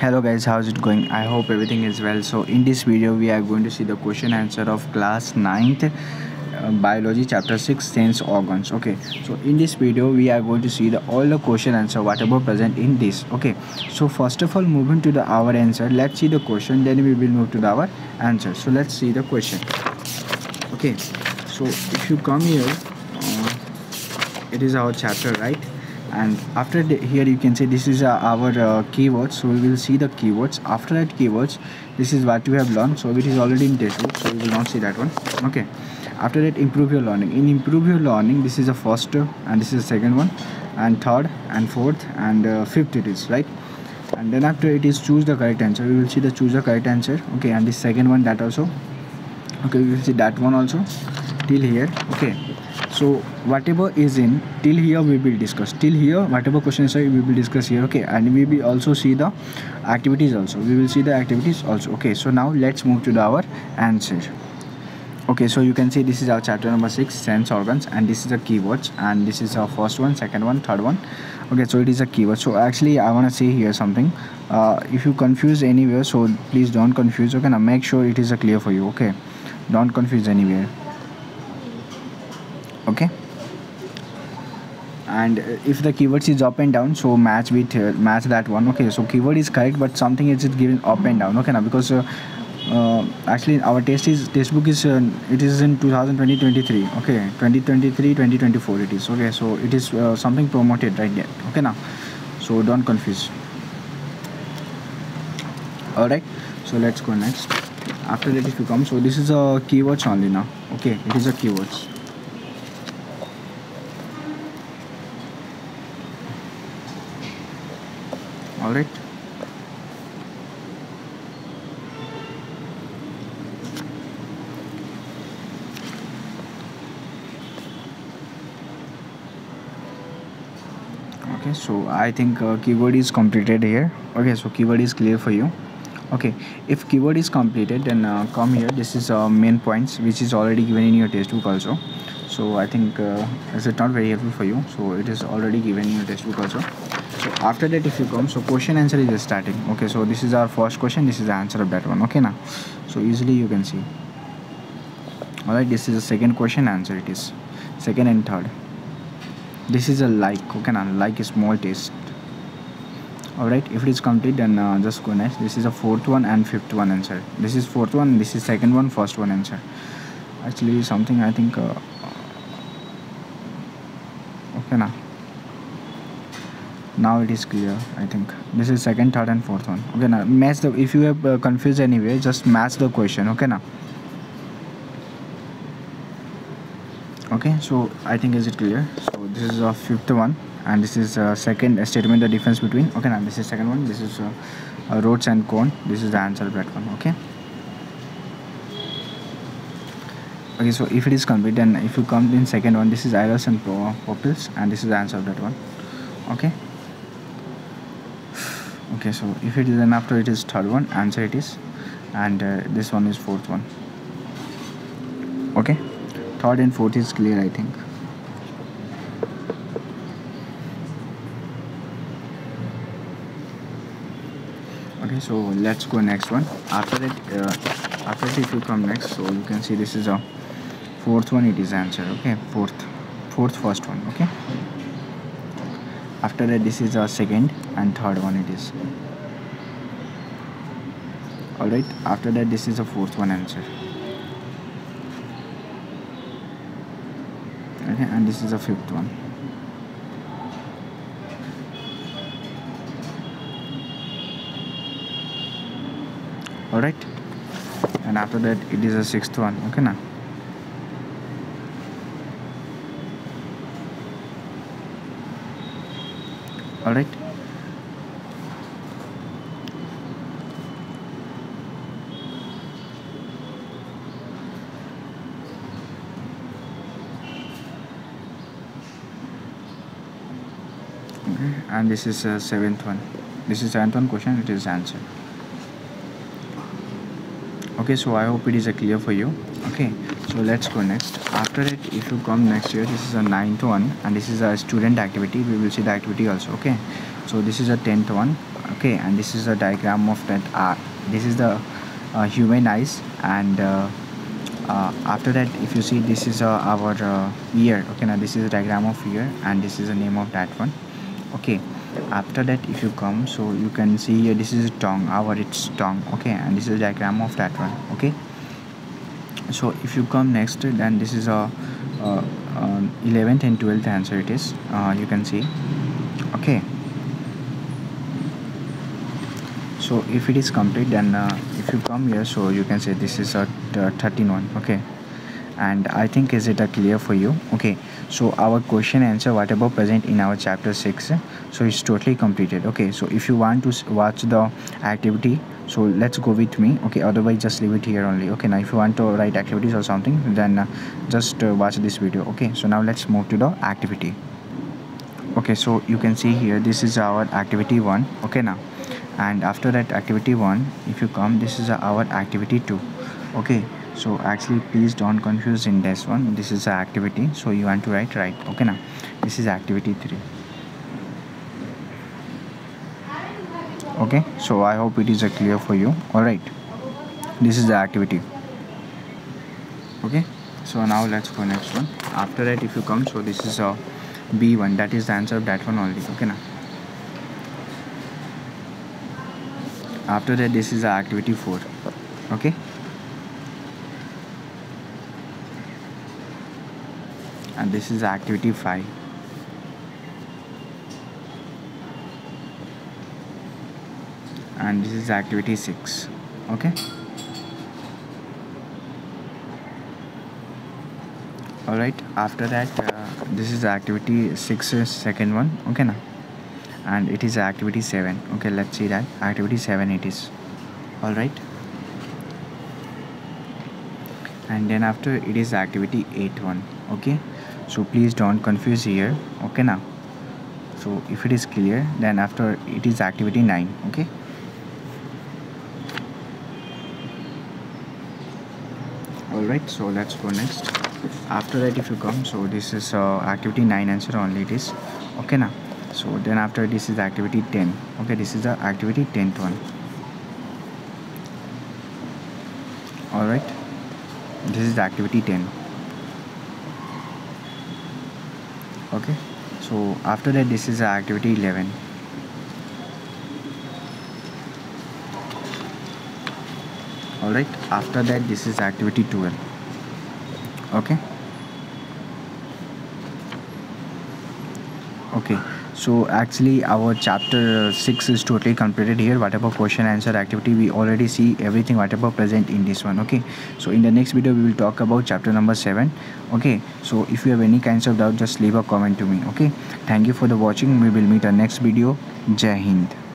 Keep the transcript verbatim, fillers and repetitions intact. Hello guys, how's it going? I hope everything is well. So in this video we are going to see the question answer of class ninth uh, biology chapter six, sense organs. Okay, so in this video we are going to see the all the question answer whatever present in this. Okay, so first of all, moving to the our answer, let's see the question, then we will move to the our answer. So let's see the question. Okay, so if you come here, uh, it is our chapter, right? And after the, here you can say this is uh, our uh, keywords, so we will see the keywords. After that keywords, this is what we have learned, so it is already in textbook, so we will not see that one. Okay, after that, improve your learning. In improve your learning, this is the first and this is the second one, and third and fourth and uh, fifth it is, right? And then after it is choose the correct answer, we will see the choose the correct answer. Okay, and the second one, that also. Okay, we will see that one also till here. Okay, so whatever is in till here we will discuss, till here whatever questions are we will discuss here. Okay, and we will also see the activities also, we will see the activities also. Okay, so now let's move to the our answer. Okay, so you can see this is our chapter number six, sense organs, and this is the keywords, and this is our first one, second one, third one. Okay, so it is a keyword. So actually I want to say here something, uh, if you confuse anywhere, so please don't confuse. Okay, now make sure it is a clear for you. Okay, don't confuse anywhere. Okay, and if the keywords is up and down, so match with uh, match that one. Okay, so keyword is correct, but something is it given up and down. Okay, now because uh, uh, actually our test is textbook is uh, it is in two thousand twenty twenty-three. Okay, twenty twenty-three twenty twenty-four it is. Okay, so it is uh, something promoted right there. Okay, now so don't confuse. All right, so let's go next. After that, if you come, so this is a uh, keywords only now. Okay, it is a keywords. All right, okay, so I think uh, keyword is completed here. Okay, so keyword is clear for you. Okay, if keyword is completed, then uh, come here, this is uh, main points which is already given in your textbook also. So I think uh, is it not very helpful for you, so it is already given in your textbook also. So after that, if you come, so question answer is starting. Okay, so this is our first question, this is the answer of that one. Okay, now so easily you can see. All right, this is the second question answer, it is second and third. This is a like. Okay, now like a small taste. All right, if it is complete, then uh, just go next. This is the fourth one and fifth one answer. This is fourth one, this is second one, first one answer. Actually something I think uh, okay, now now it is clear. I think this is second, third and fourth one. Okay, now match the, if you have uh, confused anyway, just match the question. Okay, now okay, so I think is it clear. So this is a fifth one, and this is uh, second uh, statement, the difference between. Okay, now this is second one, this is uh, uh, roads and cone, this is the answer of that one. Okay, okay, so if it is complete, then if you come in second one, this is iris and pupils, and this is the answer of that one. Okay, okay, so if it is, then after it is third one answer it is, and uh, this one is fourth one. Okay, third and fourth is clear, I think. Okay, so let's go next one. After that, uh, after that, if you come next, so you can see this is a fourth one, it is answer. Okay, fourth, fourth first one. Okay, after that, this is our second and third one, it is. All right, after that, this is a fourth one answer. Okay, and this is a fifth one. All right, and after that, it is a sixth one. Okay, now all right, okay, and this is a seventh one, this is seventh one question, it is answered. Okay, so I hope it is a clear for you. Okay, so let's go next. After it, if you come next year, this is a ninth one, and this is a student activity, we will see the activity also. Okay, so this is a tenth one, okay, and this is a diagram of that R. This is the uh, human eyes, and uh, uh, after that, if you see, this is uh, our uh, ear. Okay, now this is a diagram of ear, and this is the name of that one. Okay, after that, if you come, so you can see here, this is tongue, our it's tongue. Okay, and this is a diagram of that one. Okay, so if you come next, then this is a uh, uh, eleventh and twelfth answer it is, uh, you can see. Okay, so if it is complete, then uh, if you come here, so you can say this is a thirteen one. Okay, and I think is it a clear for you? Okay, so our question answer whatever present in our chapter six, so it's totally completed. Okay, so if you want to watch the activity, so let's go with me. Okay, otherwise just leave it here only. Okay, now if you want to write activities or something, then uh, just uh, watch this video. Okay, so now let's move to the activity. Okay, so you can see here, this is our activity one. Okay, now, and after that activity one, if you come, this is our activity two. Okay, so actually please don't confuse in this one, this is an activity, so you want to write right. Okay, now this is activity three. Okay, so I hope it is a clear for you. All right, this is the activity. Okay, so now let's go next one. After that, if you come, so this is a B one, that is the answer of that one only. Okay, now after that, this is the activity four. Okay, and this is activity five. And this is activity six. Okay, all right, after that, uh, this is activity six, second one. Okay, now, and it is activity seven. Okay, let's see that activity seven it is. All right, and then after it is activity eight one. Okay, so please don't confuse here. Okay, now, so if it is clear, then after it is activity nine. Okay, all right, so let's go next. After that, if you come, so this is uh, activity nine answer only it is. Okay, now, so then after this is activity ten. Okay, this is the activity tenth one. All right, this is the activity ten. Okay, so after that, this is activity eleven. All right, after that, this is activity twelve. Okay, okay, so actually our chapter six is totally completed here. Whatever question answer activity, we already see everything whatever present in this one. Okay, so in the next video we will talk about chapter number seven. Okay, so if you have any kinds of doubt, just leave a comment to me. Okay, thank you for the watching. We will meet our next video. Jai Hind.